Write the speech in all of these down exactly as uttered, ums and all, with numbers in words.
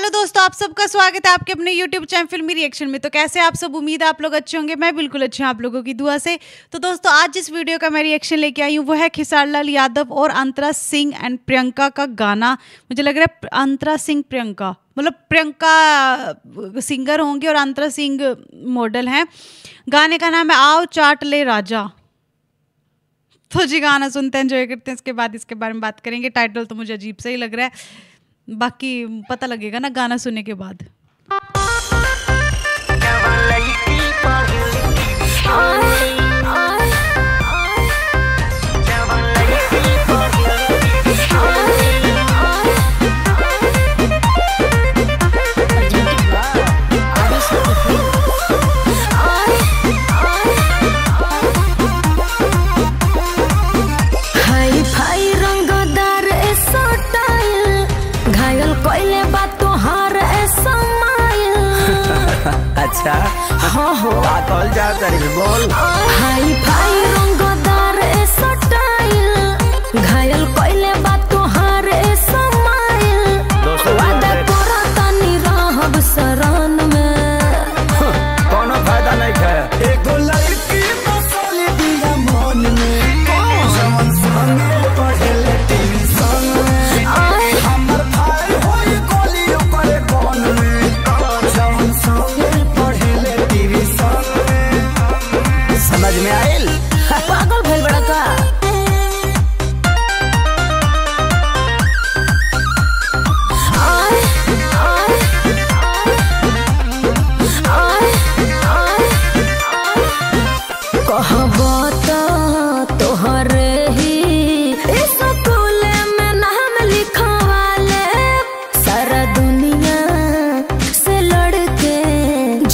Hello दोस्तों, आप सबका स्वागत है आपके अपने यूट्यूब चैनल फिल्मी रिएक्शन में। तो कैसे आप सब, उम्मीद है आप लोग अच्छे होंगे। मैं बिल्कुल अच्छी हूँ आप लोगों की दुआ से। तो दोस्तों आज जिस वीडियो का मैं रिएक्शन लेके आई हूँ वो है खेसारी लाल यादव और अंतरा सिंह एंड प्रियंका का गाना। मुझे लग रहा है अंतरा सिंह प्रियंका मतलब प्रियंका सिंगर होंगे और अंतरा सिंह मॉडल हैं। गाने का नाम है आओ चाट ले राजा। तो जी गाना सुनते हैं, एंजॉय करते हैं, इसके बाद इसके बारे में बात करेंगे। टाइटल तो मुझे अजीब सा ही लग रहा है, बाकी पता लगेगा ना गाना सुनने के बाद। अच्छा हो हो कॉल जा करिल बोल हाय फाई रंगदार ए स्टाइल घायल कोइले बात तोहार ए समाइल वादा तोरा तनी रहब शरण में कोनो फायदा नहीं है। एगो लड़की बसल दिया मन में जवन संगे पढ़ल टेंशन में हमर भाई होई कोली पर कोन में जवन संग में आयल पागल भइल बड़ा का। कहबो तोहरे ही स्कूल में नाम लिखवाले सारा दुनिया से लड़के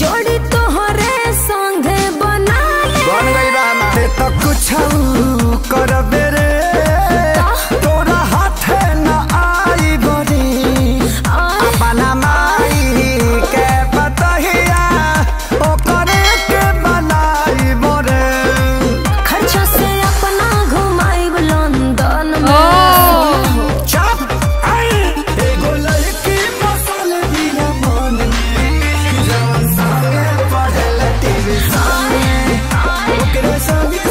जोड़ी तोहरे संगे बना तो कुछ कर बेरे तोरा हाथे न आई बड़ी अपना माई के बतहिया ओ करे के बनाई बड़े खर्चा से अपना घुमाई लंदन में चप आई एगो लड़की फसल दिया मन में जवन संगे पढ़ल टीवी सामने ओकरे संगे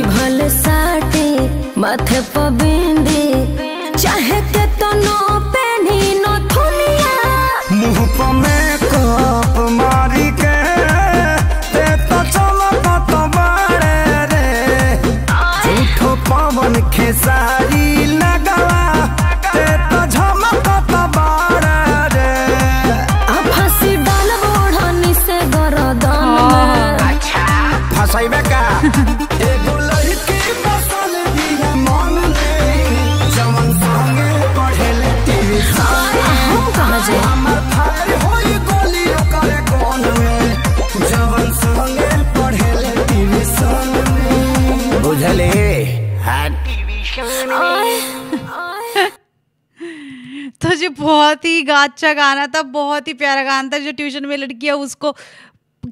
भले साटे माथे पर बिंदी चाहे के तो नो पहनी नो थुनिया मुँह पर मेकअप मारी के ते तो चमका तो बाड़े रे झूठो पवन खेसारी लगवा ते तो झमका तो बाड़े रे फंसी डाल ओढ़नी से गरदन में अच्छा फंसैबे का तो जी बहुत ही अच्छा गाना था, बहुत ही प्यारा गाना था। जो ट्यूशन में लड़की है उसको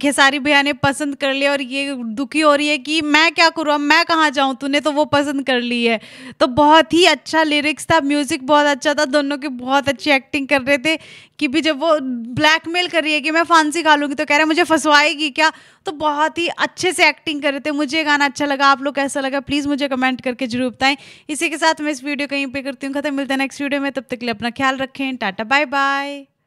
खेसारी भैया ने पसंद कर लिया और ये दुखी हो रही है कि मैं क्या करूँ, मैं कहाँ जाऊँ, तूने तो वो पसंद कर ली है। तो बहुत ही अच्छा लिरिक्स था, म्यूज़िक बहुत अच्छा था, दोनों की बहुत अच्छी एक्टिंग कर रहे थे। कि भी जब वो ब्लैकमेल कर रही है कि मैं फांसी खा लूँगी तो कह रहा है मुझे फंसवाएगी क्या, तो बहुत ही अच्छे से एक्टिंग कर रहे थे। मुझे गाना अच्छा लगा, आप लोग कैसा लगा प्लीज़ मुझे कमेंट करके जरूर बताएं। इसी के साथ मैं इस वीडियो कहीं पे करती हूँ खत्म। मिलते हैं नेक्स्ट वीडियो में, तब तक के लिए अपना ख्याल रखें। Tata bye bye.